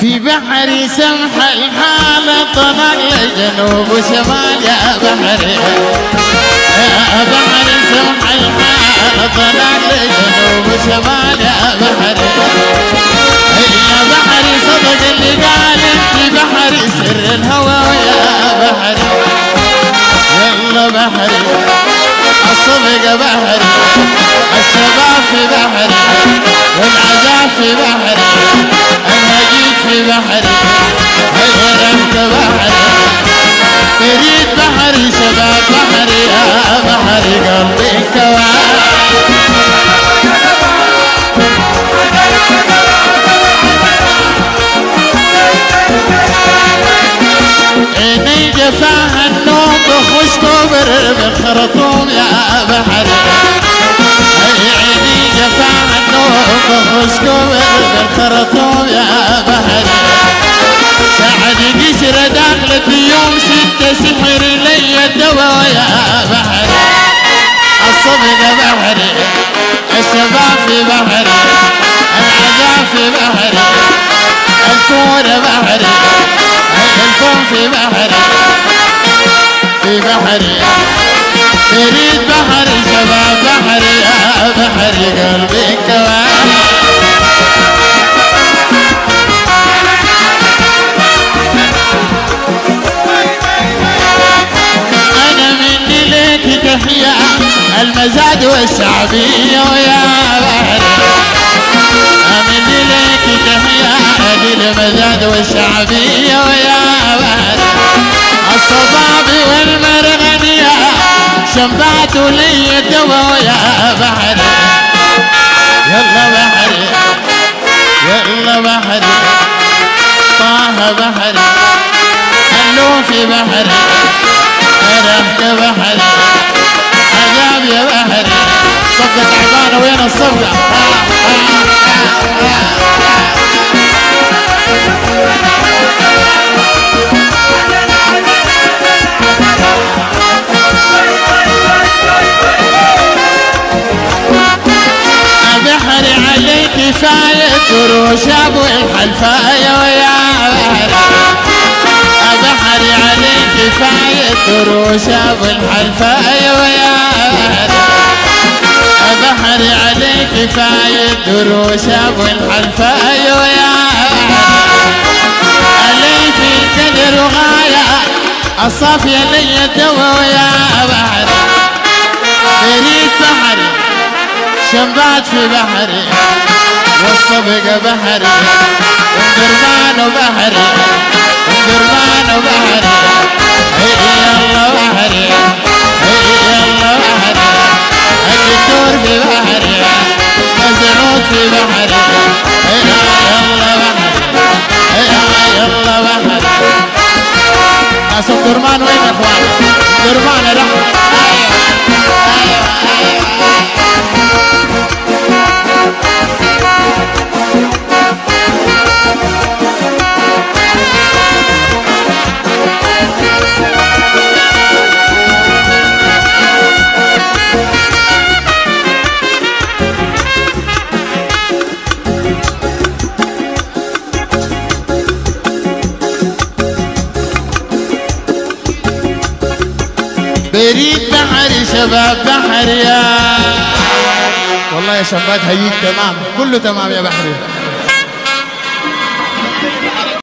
في بحري سمح الحال طلع للجنوب وشمال يا بحري سمح الحال طلع للجنوب وشمال يا بحري صدق اللي قال في بحري سر الهوى ويا بحري يلا بحري الصدق بحري الشباب في بحري والعجاب في بحري بحري الغرام بحري تريد بحري شباب بحري يا بحري قلبي كوارع عيني جفاها النوم وخش كبر من خرطوم يا بحري عيني جفاها النوم وخش كبر من خرطوم يا بحري قشرة دخلت يوم ستة سحر لي الدواء يا بحري الصدق بحري الشباب في بحري العجاب في بحري الكورة بحري الفم في بحري تريد بحري شباب بحري يا بحري قلبي كوارع المزاد والشعبية ويا بحري أمن لك تحيا المزاد والشعبية ويا بحري الصباب والمرغنية شمبات لي الدواء ويا بحري يلا بحري طه بحري اللوفي بحري رحت بحري عجاب يا بحري صفقة تعبانة وين الصفقة بحري عليك كفاية قروشة والحلفاية ويا بحري بحري عليك كفاية قروشة والحلفاية ويا بحري عليك كفاية قروشة والحلفاية ويا بحري علي في القدر وغاية الصافية لي الدواء ويا بحري بريد بحري شمبات في بحري والصبغة بحري والدرمان بحري درمان بحري يلا بحري الدكتور في بحري الزعود في بحري يلا بحري اصل درمان وين يا اخوان درمان رحمة بريد بحري شباب بحري يا والله يا شباب هيك تمام كله تمام يا بحري.